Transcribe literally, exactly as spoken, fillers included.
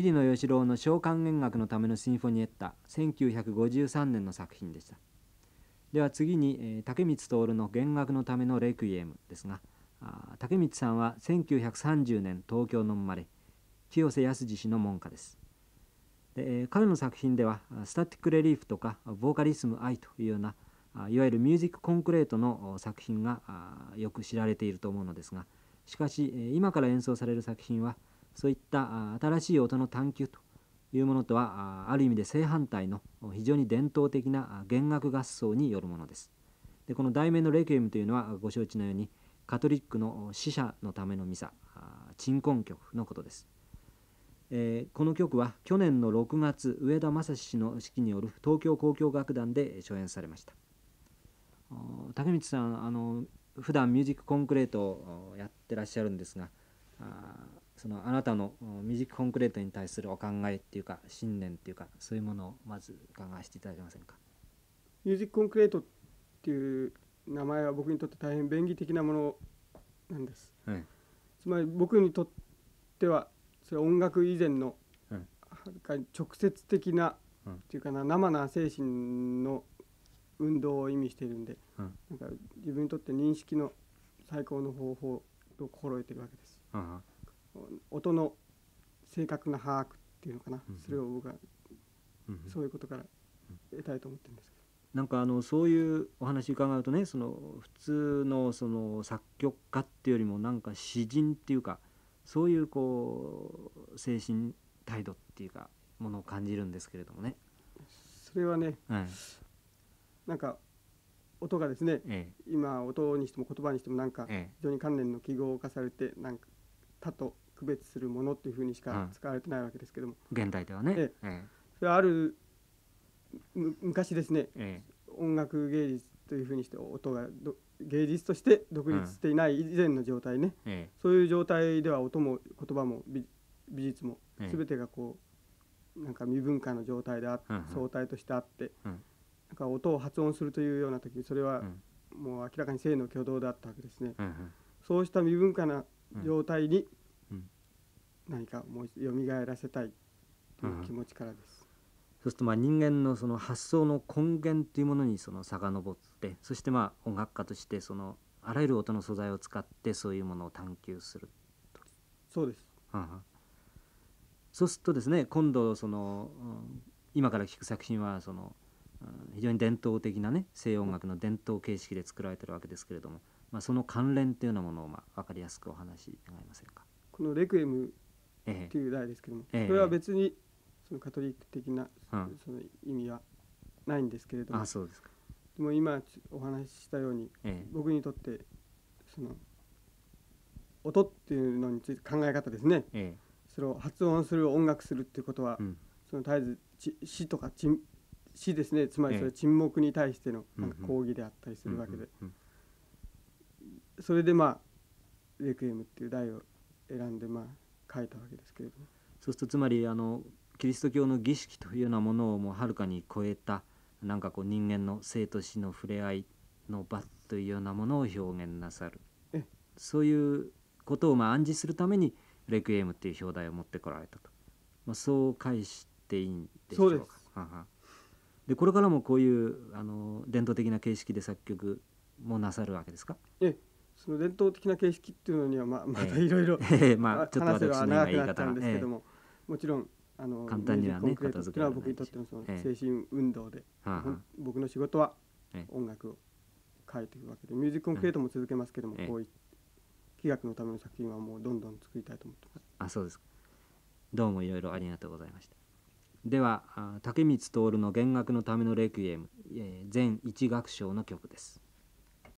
入野芳郎の小管弦楽のためのシンフォニエッタせんきゅうひゃくごじゅうさんねんの作品でした。では次に竹光徹の弦楽のためのレクイエムですが、竹光さんはせんきゅうひゃくさんじゅうねん東京の生まれ、清瀬康二氏の門下です。で彼の作品ではスタティックレリーフとかボーカリスム愛というようないわゆるミュージックコンクレートの作品がよく知られていると思うのですが、しかし今から演奏される作品はそういった新しい音の探求というものとはある意味で正反対の非常に伝統的な弦楽合奏によるものです。でこの題名のレクイエムというのはご承知のようにカトリックの死者のためのミサ、鎮魂曲のことです。えー、この曲は去年のろくがつ上田正氏の指揮による東京交響楽団で初演されました。竹光さんあの普段ミュージックコンクレートをやってらっしゃるんですが、あそのあなたのミュージックコンクレートに対するお考えっていうか信念っていうかそういうものをまず伺わせていただけませんか。ミュージックコンクレートっていう名前は僕にとって大変便宜的なものなんです、はい、つまり僕にとってはそれは音楽以前のはるかに直接的な、うん、っていうかな生な精神の運動を意味しているんで、うん、なんか自分にとって認識の最高の方法を心得ているわけです、うん、音の正確な把握っていうのかな、うん、それを僕はそういうことから得たいと思ってるんですけど、なんかあのそういうお話伺うとね、その普通のその作曲家っていうよりもなんか詩人っていうかそういうこう精神態度っていうかものを感じるんですけれどもね。それはね、はい、なんか音がですね、ええ、今音にしても言葉にしてもなんか非常に関連の記号化されてなんか他と区別するものっていうふうにしか使われてないわけですけども、うん、現代ではね、ええええ、それはある昔ですね、ええ、音楽芸術というふうにして音がど芸術として独立していない以前の状態ね、うんええ、そういう状態では音も言葉も 美, 美術も全てがこう、ええ、なんか未文化の状態であって、うん、相対としてあって、うん、なんか音を発音するというような時、それはもう明らかに性の挙動であったわけですね、うん、そうした未文化な状態に何かもう蘇らせたいという気持ちからです。そうするとまあ人間 の, その発想の根源というものにその遡って、そしてまあ音楽家としてそのあらゆる音の素材を使ってそういうものを探求すると。そうです、はんはん。そうするとですね、今度その今から聴く作品はその非常に伝統的なね西洋音楽の伝統形式で作られているわけですけれども、まあ、その関連というようなものをまあ分かりやすくお話し願いませんか。このレクイエムという題ですけども、ええ、それは別にカトリック的なその意味はないんですけれども、ああそうですか。でも今お話ししたように、ええ、僕にとってその音っていうのについて考え方ですね、ええ、それを発音する音楽するっていうことは、うん、その絶えずち死とか死ですね、つまりそれ沈黙に対してのなんか抗議であったりするわけで、それでまあレクイエムっていう題を選んでまあ書いたわけですけれども、そうするとつまりあのキリスト教の儀式というようなものをもうはるかに超えたなんかこう人間の生と死の触れ合いの場というようなものを表現なさる、えそういうことをまあ暗示するためにレクイエムという表題を持ってこられたと、まあ、そう解していいんでしょうか。そうです。ははでこれからもこういうあの伝統的な形式で作曲もなさるわけですか。えその伝統的な形式っていうのには ま, またいろいろ話は長くなったんですけども、ええ、もちろんあの簡単にはね、片付けられない。僕にとってのその精神運動で、えー、僕の仕事は音楽を書いていくわけで、ミュージックコンクレートも続けますけども、えー、こういう器楽のための作品はもうどんどん作りたいと思ってます。あ、そうですか。どうもいろいろありがとうございました。では、竹光徹の弦楽のためのレクイエム、えー、全一楽章の曲です。